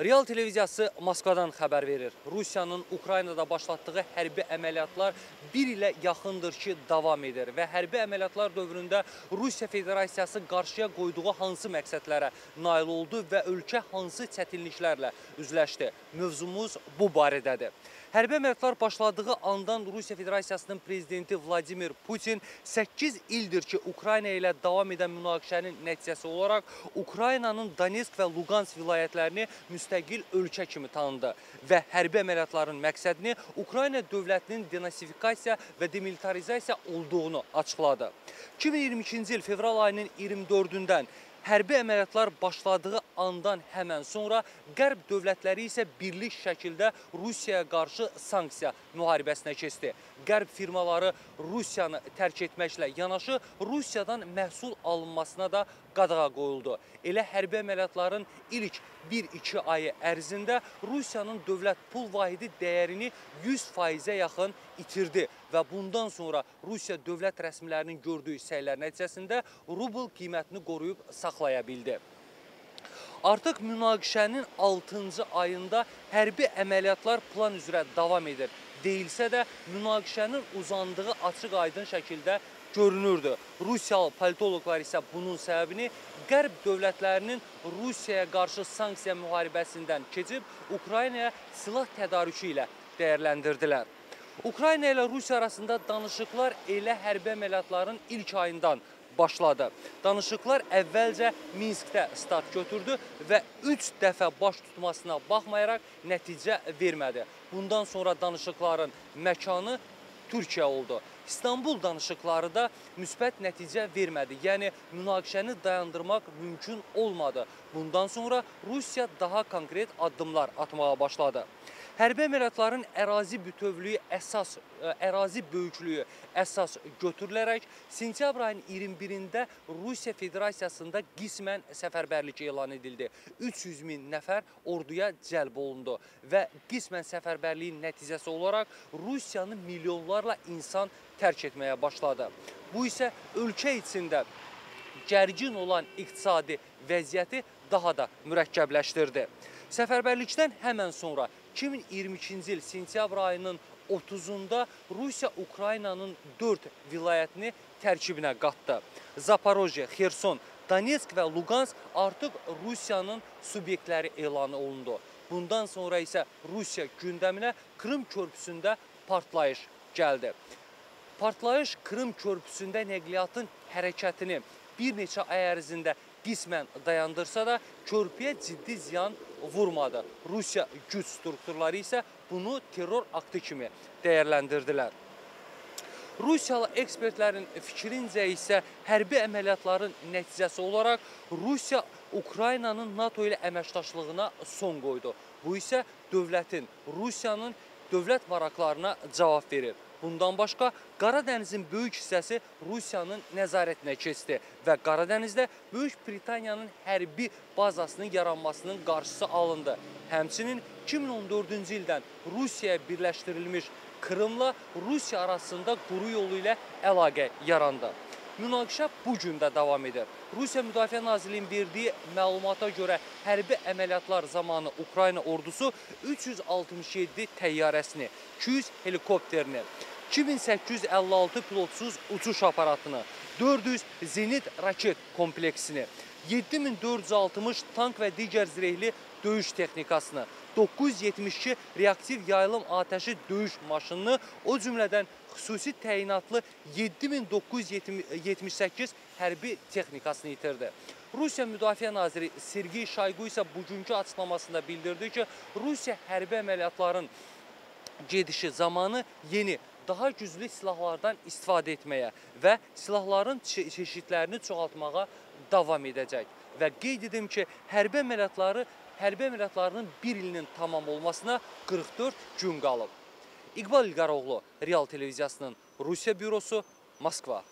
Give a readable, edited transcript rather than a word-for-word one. Real televiziyası Moskvadan xəbər verir. Rusiyanın Ukraynada başlatdığı hərbi əməliyyatlar bir ilə yaxındır ki, davam edir və hərbi əməliyyatlar dövründə Rusiya Federasiyası qarşıya qoyduğu hansı məqsədlərə nail oldu və ölkə hansı çətinliklərlə üzləşdi? Mövzumuz bu barədədir. Hərbi əməliyyatlar başladığı andan Rusiya Federasiyasının prezidenti Vladimir Putin 8 ildir ki, Ukrayna ilə davam edən münaqişənin nəticəsi olaraq Ukraynanın Donetsk və Lugansk vilayətlərini müstəqil ölkə kimi tanındı və hərbi əməliyyatların məqsədini Ukrayna dövlətinin denasifikasiya və demilitarizasiya olduğunu açıqladı. 2022-ci il fevral ayının 24-dən hərbi əməliyyatlar başladığı andan həmən sonra Qərb dövlətləri isə birlik şəkildə Rusiyaya qarşı sanksiya müharibəsinə keçdi. Qərb firmaları Rusiyanı tərk etməklə yanaşı Rusiyadan məhsul alınmasına da qadağa qoyuldu. Elə hərbi əməliyyatların ilk 1-2 ayı ərzində Rusiyanın dövlət pul vahidi dəyərini 100%-ə yaxın itirdi və bundan sonra Rusiya dövlət rəsmilərinin gördüyü səylər nəticəsində rubl qiymətini qoruyub saxlaya bildi. Artıq münaqişənin 6-cı ayında hərbi əməliyyatlar plan üzrə davam edir. Deyilsə də münaqişənin uzandığı açıq-aydın şəkildə görünürdü. Rusiyalı politoloqlar isə bunun səbəbini Qərb dövlətlərinin Rusiyaya qarşı sanksiya müharibəsindən keçib Ukraynaya silah tədarükü ilə dəyərləndirdilər. Ukrayna ilə Rusiya arasında danışıqlar elə hərbi əməliyyatların ilk ayından başladı. Danışıqlar əvvəlcə Minskdə start götürdü və 3 dəfə baş tutmasına baxmayaraq nəticə vermədi. Bundan sonra danışıqların məkanı Türkiyə oldu. İstanbul danışıqları da müsbət nəticə vermədi. Yəni, münaqişəni dayandırmaq mümkün olmadı. Bundan sonra Rusiya daha konkret addımlar atmağa başladı. Hərbi əməliyyatların ərazi böyüklüyü əsas götürülərək sentyabr ayının 21-də Rusiya Federasiyasında qismən səfərbərlik elan edildi. 300.000 nəfər orduya cəlb olundu və qismən səfərbərliyin nəticəsi olaraq Rusiyanı milyonlarla insan tərk etməyə başladı. Bu isə ölkə içində gərgin olan iqtisadi vəziyyəti daha da mürəkkəbləşdirdi. Səfərbərlikdən həmən sonra 2022-ci il sentyabr ayının 30-da Rusiya Ukraynanın 4 vilayətini tərkibinə qatdı. Zaporizhzhia, Kherson, Donetsk və Lugansk artıq Rusiyanın subyektləri elan olundu. Bundan sonra isə Rusiya gündəminə Krım körpüsündə partlayış gəldi. Partlayış Krım körpüsündə nəqliyyatın hərəkətini bir neçə ay ərzində qismən dayandırsa da körpüyə ciddi ziyan vurmadı. Rusiya güc strukturları isə bunu terror aktı kimi dəyərləndirdilər. Rusiyalı ekspertlərin fikrincə isə hərbi əməliyyatların nəticəsi olaraq Rusiya Ukraynanın NATO ilə əməkdaşlığına son qoydu. Bu isə Rusiyanın dövlət maraqlarına cavab verir. Bundan başqa, Qaradənizin böyük hissəsi Rusiyanın nəzarətinə keçdi və Qaradənizdə Böyük Britaniyanın hərbi bazasının yaranmasının qarşısı alındı. Həmçinin 2014-cü ildən Rusiyaya birləşdirilmiş Krımla Rusiya arasında quru yolu ilə əlaqə yarandı. Münaqişə bu gün də davam edir. Rusiya Müdafiə Nazirliyinin verdiyi məlumata görə hərbi əməliyyatlar zamanı Ukrayna ordusu 367 təyyarəsini, 200 helikopterini, 2856 pilotsuz uçuş aparatını, 400 zenit raket kompleksini, 7460 tank və digər zirehli döyüş texnikasını, 972 reaktiv yayılım atəşi döyüş maşınını, o cümlədən xüsusi təyinatlı 7978 hərbi texnikasını itirdi. Rusiya Müdafiə Naziri Sergey Shaygu isə bugünkü açıqlamasında bildirdi ki, Rusiya hərbi əməliyyatların gedişi zamanı yeni, daha güclü silahlardan istifadə etməyə və silahların çeşidlərini çoxaltmağa davam edəcək. Və qeyd edim ki, hərbi əməliyyatlarının bir ilinin tamam olmasına 44 gün qalıb. İqbal İlgaroğlu, Real Televiziyasının Rusiya bürosu, Moskva.